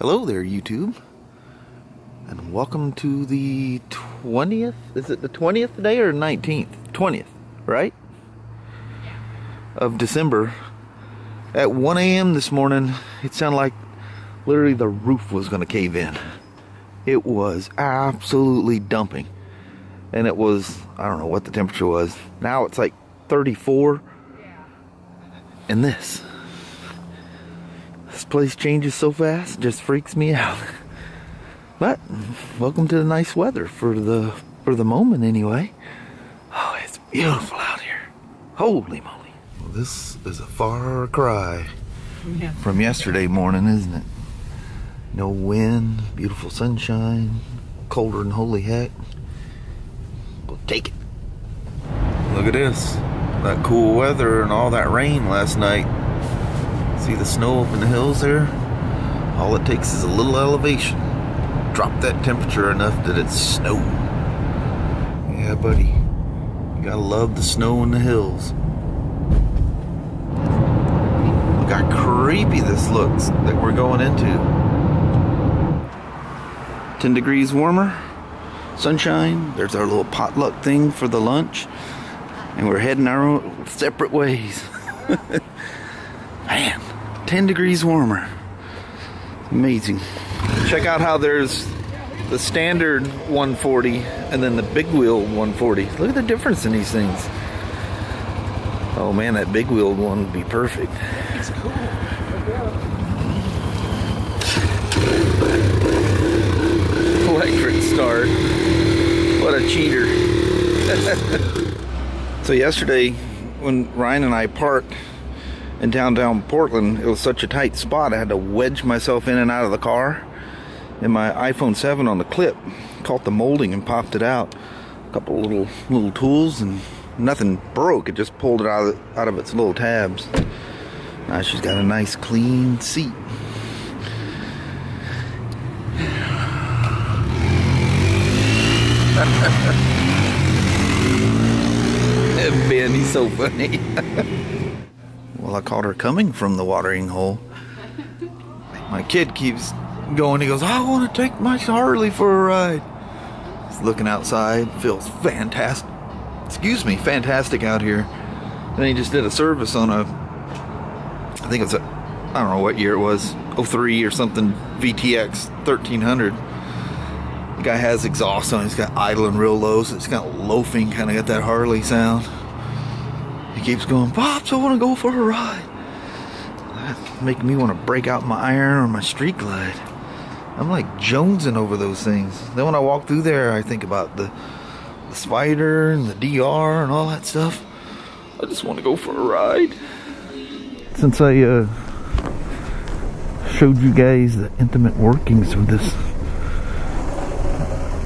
Hello there, YouTube, and welcome to the 20th. Is it the 20th today or 19th? 20th, right? Of December. At 1 a.m. this morning, it sounded like literally the roof was going to cave in. It was absolutely dumping. And it was, I don't know what the temperature was. Now it's like 34. And This place changes so fast, it just freaks me out. But welcome to the nice weather for the moment anyway. Oh, it's beautiful out here. Holy moly. Well, this is a far cry from yesterday morning, isn't it? No wind, beautiful sunshine, colder than holy heck. We'll take it. Look at this. That cool weather and all that rain last night. See the snow up in the hills there? All it takes is a little elevation. Drop that temperature enough that it's snow. Yeah, buddy. You gotta love the snow in the hills. Look how creepy this looks that we're going into. 10 degrees warmer. Sunshine. There's our little potluck thing for the lunch. And we're heading our own separate ways. Man, 10 degrees warmer. Amazing. Check out how there's the standard 140 and then the big wheel 140. Look at the difference in these things. Oh man, that big wheel one would be perfect. It's cool. Electric start. What a cheater. So yesterday when Ryan and I parked in downtown Portland, it was such a tight spot, I had to wedge myself in and out of the car. And my iPhone 7 on the clip caught the molding and popped it out. A couple little tools and nothing broke. It just pulled it out of its little tabs. Now she's got a nice clean seat. Ben, he's so funny. Well, I caught her coming from the watering hole. My kid keeps going. He goes, I want to take my Harley for a ride. He's looking outside. Feels fantastic. Excuse me, fantastic out here. And he just did a service on a, I think it's a, I don't know what year it was, 03 or something, VTX 1300. The guy has exhaust on. He's got idling real low, so it's got loafing, kind of got that Harley sound. He keeps going, Pops, I want to go for a ride. That's making me want to break out my iron or my Street Glide. I'm like jonesing over those things. Then when I walk through there, I think about the Spider and the DR and all that stuff. I just want to go for a ride. Since I showed you guys the intimate workings of this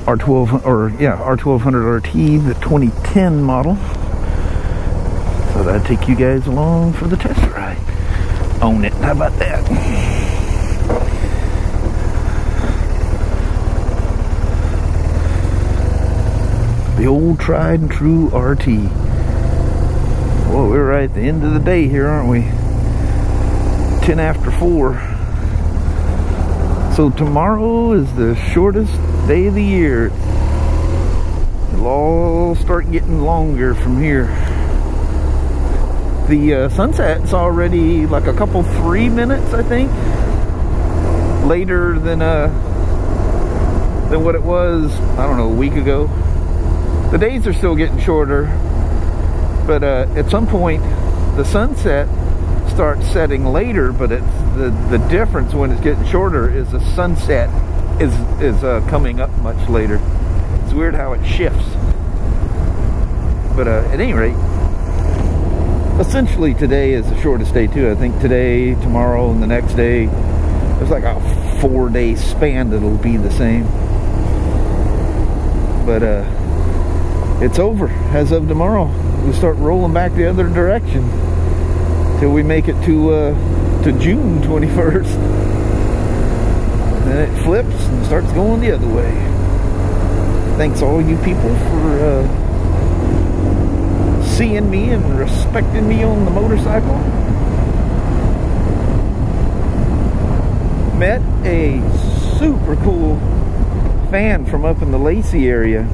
R1200RT, the 2010 model, so I'd take you guys along for the test ride. Own it. How about that? The old tried and true RT. Whoa, we're right at the end of the day here, aren't we? 10 after 4. So tomorrow is the shortest day of the year. It'll all start getting longer from here. The sunset's already like a couple 3 minutes, I think, later than what it was, I don't know, a week ago. The days are still getting shorter, but at some point the sunset starts setting later, but it's the difference when it's getting shorter is the sunset is coming up much later. It's weird how it shifts. But at any rate, essentially today is the shortest day too. I think today, tomorrow, and the next day, there's like a 4-day span that'll be the same. But it's over as of tomorrow. We start rolling back the other direction till we make it to June 21st. Then it flips and starts going the other way. Thanks all you people for seeing me and respecting me on the motorcycle. Met a super cool fan from up in the Lacey area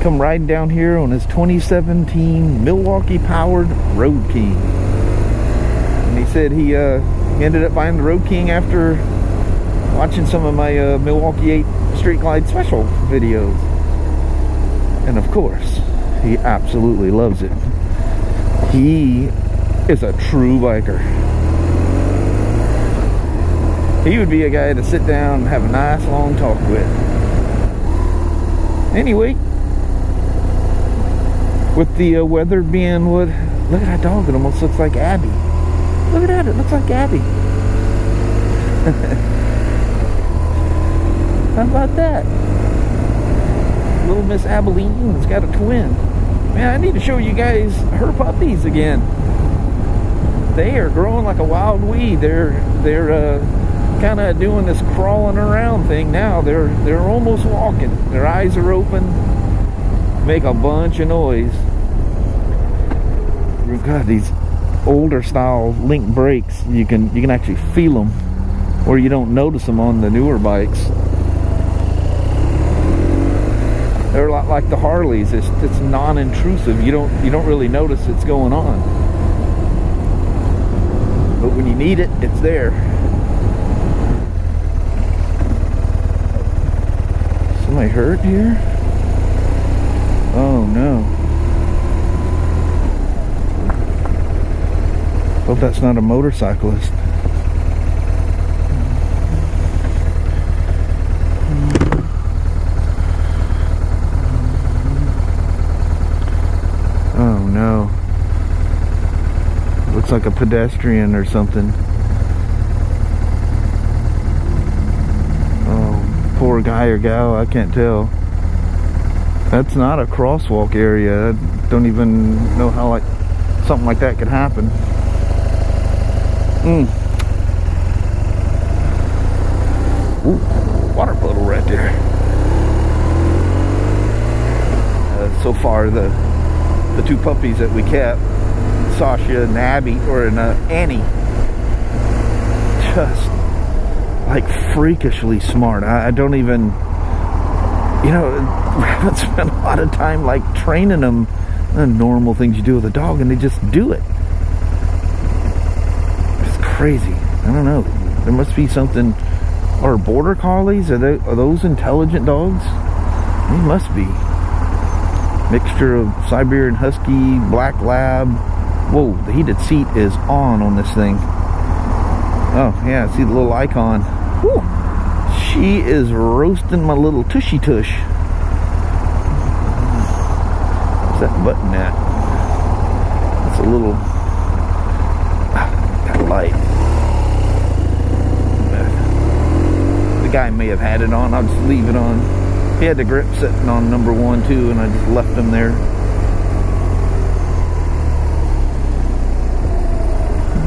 come riding down here on his 2017 Milwaukee powered Road King. And he said he ended up buying the Road King after watching some of my Milwaukee 8 Street Glide special videos. And of course, he absolutely loves it. He is a true biker. He would be a guy to sit down and have a nice long talk with. Anyway, with the weather being what, look at that dog, it almost looks like Abby. Look at that, it looks like Abby. How about that? Little Miss Abilene has got a twin. Man, I need to show you guys her puppies again. They are growing like a wild weed. They're kind of doing this crawling around thing now. They're almost walking. Their eyes are open. Make a bunch of noise. God, these older style link brakes, you can actually feel them, or you don't notice them on the newer bikes. They're a lot like the Harleys. It's non-intrusive. You don't really notice it's going on, but when you need it, it's there. Somebody hurt here? Oh no. Hope that's not a motorcyclist. Oh no. Looks like a pedestrian or something. Oh, poor guy or gal, I can't tell. That's not a crosswalk area. I don't even know how like something like that could happen. Ooh, water puddle right there. So far, the two puppies that we kept, Sasha and Abby, or Annie, just like freakishly smart. I don't even. You know, I haven't spent a lot of time like training them on normal things you do with a dog, and they just do it. It's crazy. I don't know. There must be something. Are border collies? Are those intelligent dogs? They must be. Mixture of Siberian Husky, Black Lab. Whoa, the heated seat is on this thing. Oh yeah, I see the little icon. Woo! She is roasting my little tushy tush. What's that button at? That's a little that light. The guy may have had it on. I'll just leave it on. He had the grip sitting on number 1, 2, and I just left him there.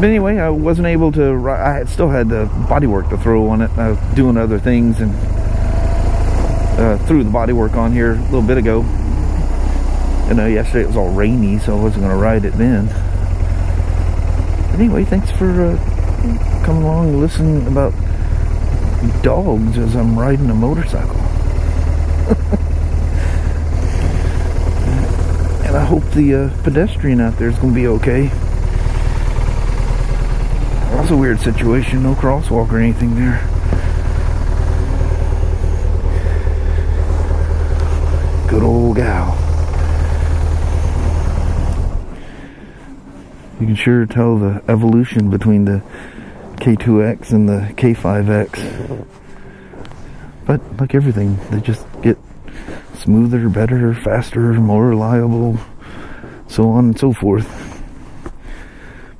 But anyway, I wasn't able to ride. I still had the bodywork to throw on it. I was doing other things and threw the bodywork on here a little bit ago. I know yesterday it was all rainy, so I wasn't going to ride it then. But anyway, thanks for coming along and listening about dogs as I'm riding a motorcycle. And I hope the pedestrian out there is going to be okay. That's a weird situation, no crosswalk or anything there. Good old gal. You can sure tell the evolution between the K2X and the K5X. But like everything, they just get smoother, better, faster, more reliable, so on and so forth.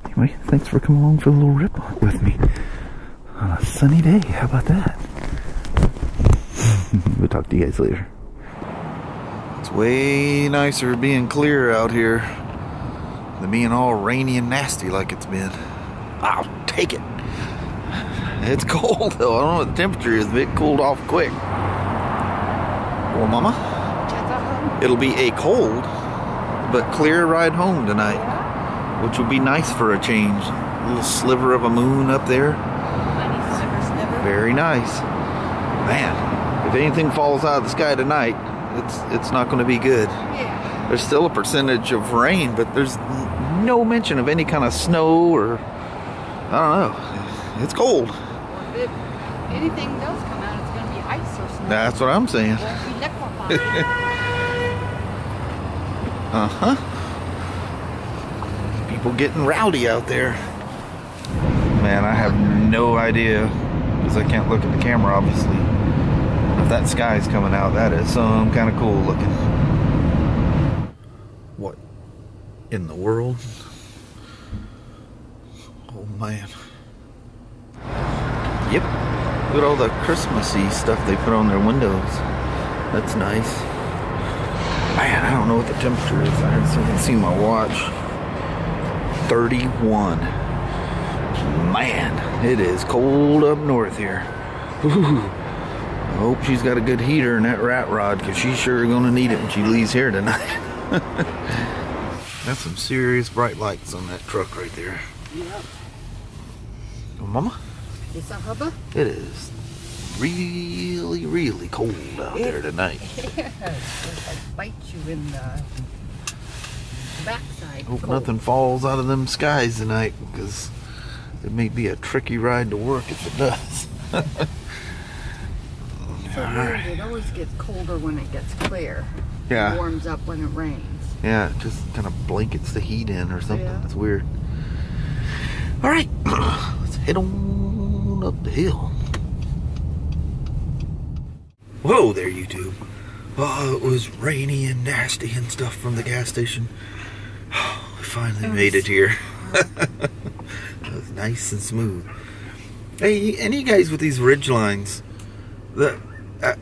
Anyway, thanks for coming along for a little rip-off with me on a sunny day. How about that? We'll talk to you guys later. It's way nicer being clear out here than being all rainy and nasty like it's been. I'll take it. It's cold though. I don't know what the temperature is, but it cooled off quick. Well, Mama, it'll be a cold but clear ride home tonight, which would be nice for a change. A little sliver of a moon up there. Very nice. Man, if anything falls out of the sky tonight, it's not going to be good. Yeah. There's still a percentage of rain, but there's no mention of any kind of snow or, I don't know. It's cold. Well, if anything does come out, it's going to be ice or snow. That's what I'm saying. Uh-huh. People getting rowdy out there. Man, I have no idea, because I can't look at the camera, obviously. If that sky's coming out, that is some kind of cool looking. What in the world? Oh, man. Yep. Look at all the Christmassy stuff they put on their windows. That's nice. Man, I don't know what the temperature is. I haven't seen my watch. 31. Man, it is cold up north here. Ooh. I hope she's got a good heater in that rat rod, because she's sure going to need it when she leaves here tonight. That's some serious bright lights on that truck right there. Yep. Oh, Mama? It's a hubba. It is really, really cold out there tonight. Yeah, it's like bite you in the backside. Hope nothing falls out of them skies tonight, because it may be a tricky ride to work if it does. All right. It always gets colder when it gets clear. Yeah. It warms up when it rains. Yeah, it just kind of blankets the heat in or something. Yeah. It's weird. All right, let's head on up the hill. Whoa there, YouTube. Oh, it was rainy and nasty and stuff from the gas station. Oh, we finally made it here. It was nice and smooth. Hey, any guys with these ridge lines,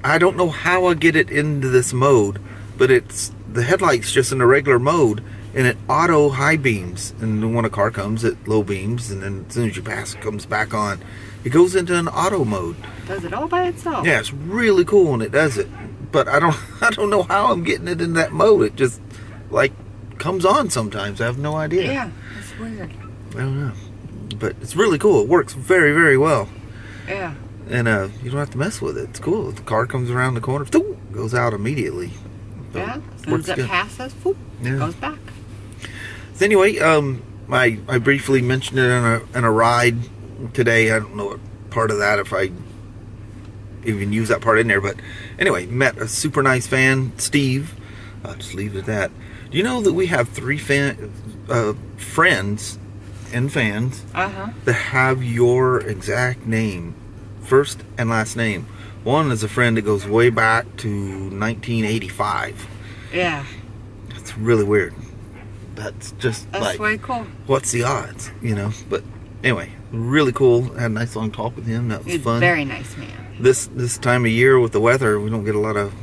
I don't know how I get it into this mode, but it's the headlights just in the regular mode, and it auto high beams, and when a car comes, it low beams, and then as soon as you pass, it comes back on. It goes into an auto mode. Does it all by itself. Yeah, it's really cool when it does it. But I don't know how I'm getting it in that mode. It just like comes on sometimes. I have no idea. Yeah, it's weird. I don't know. But it's really cool. It works very, very well. Yeah. And you don't have to mess with it. It's cool. The car comes around the corner, goes out immediately. So yeah, as soon as it passes, it goes back. So anyway, I briefly mentioned it in a ride today. I don't know what part of that, if I even use that part in there, but anyway, met a super nice fan, Steve. I'll just leave it at that. Do you know that we have three friends and fans that have your exact name, first and last name? One is a friend that goes way back to 1985. Yeah. That's really weird. That's just that's way cool. What's the odds, you know? But anyway, really cool. I had a nice long talk with him. That was fun. Very nice man. This time of year with the weather, we don't get a lot of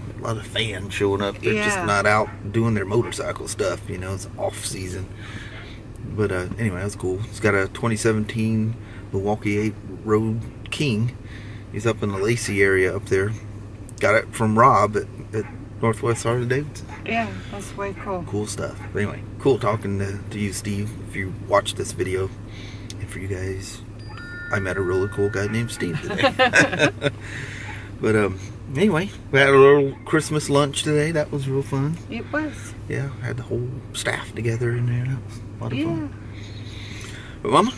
fans showing up. They're just not out doing their motorcycle stuff. You know, it's off season. But anyway, that was cool. He's got a 2017 Milwaukee 8 Road King. He's up in the Lacey area up there. Got it from Rob at Northwest Harley Davidson. Yeah, that's way cool. Cool stuff. But anyway, cool talking to you, Steve, if you watch this video. And for you guys, I met a really cool guy named Steve today. But anyway, we had a little Christmas lunch today. That was real fun. It was. Yeah, I had the whole staff together in there. That was a lot of fun. But Mama,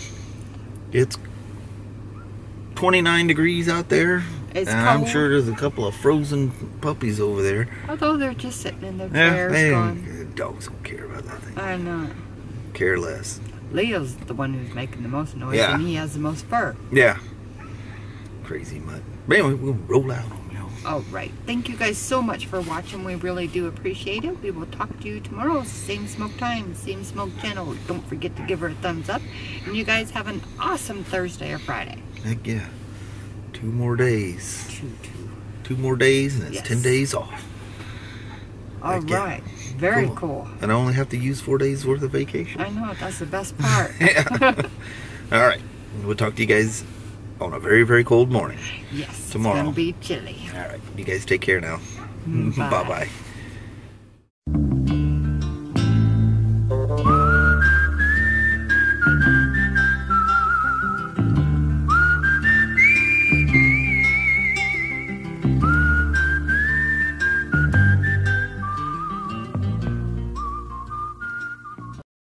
it's 29 degrees out there. It's cold. I'm sure there's a couple of frozen puppies over there. Although they're just sitting in their chairs. Dogs don't care about that thing. I know. Care less. Leo's the one who's making the most noise, and he has the most fur. Yeah. Crazy mutt. But anyway, we'll roll out on you. All right. Thank you guys so much for watching. We really do appreciate it. We will talk to you tomorrow. Same smoke time, same smoke channel. Don't forget to give her a thumbs up. And you guys have an awesome Thursday or Friday. Heck yeah. 2 more days. Two more days, and it's 10 days off. All right. Yeah. Very cool. And I only have to use 4 days worth of vacation. I know. That's the best part. All right. We'll talk to you guys on a very, very cold morning. Yes. Tomorrow. It's going to be chilly. All right. You guys take care now. Bye-bye.